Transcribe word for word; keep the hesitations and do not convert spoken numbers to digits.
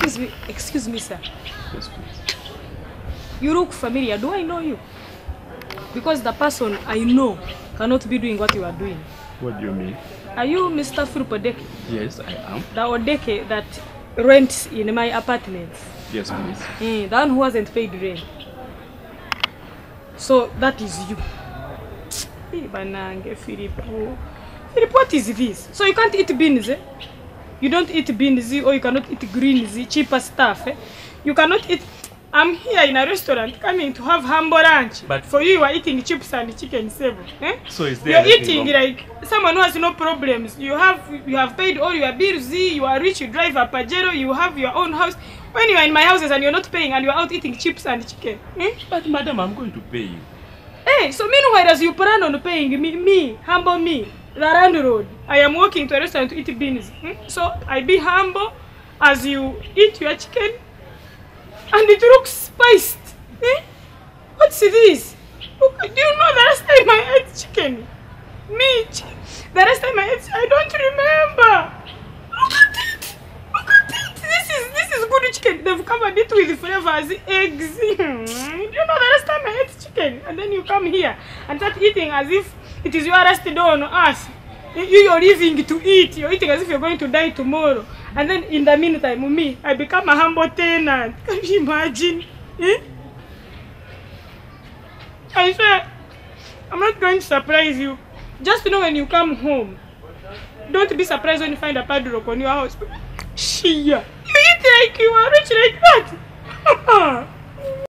Excuse me, excuse me, sir. Yes, please. You look familiar. Do I know you? Because the person I know cannot be doing what you are doing. What do you mean? Are you Mister Philip Odeke? Yes, I am. The Odeke that rents in my apartments. Yes, please. Mm, the one who hasn't paid rent. So that is you. Philip, what is this? So you can't eat beans, eh? You don't eat beans, or you cannot eat greens, cheaper stuff, eh? You cannot eat... I'm here in a restaurant coming to have humble lunch. But for you, you are eating chips and chicken savour. Eh? So is there You're eating wrong? Like someone who has no problems. You have you have paid all your bills. You are rich. You drive a Pajero. You have your own house. When you are in my houses and you are not paying and you are out eating chips and chicken. Eh? But madam, I'm going to pay you. Hey, so meanwhile, as you plan on paying me, me humble me, the landlord, I am walking to a restaurant to eat beans. Eh? So I be humble as you eat your chicken. And it looks spiced. Eh? What's this? Look, do you know the last time I ate chicken? Meat. The last time I ate chicken, I don't remember. Look at it. Look at it. This is this is good chicken. They've covered it with flavors, eggs. Do you know the last time I ate chicken? And then you come here and start eating as if it is your last day on earth. You are living to eat. You're eating as if you're going to die tomorrow. And then in the meantime, me, I become a humble tenant. Can you imagine? Eh? I swear, I'm not going to surprise you. Just know when you come home, don't be surprised when you find a padlock on your house. Shia, you eat like you are rich like that.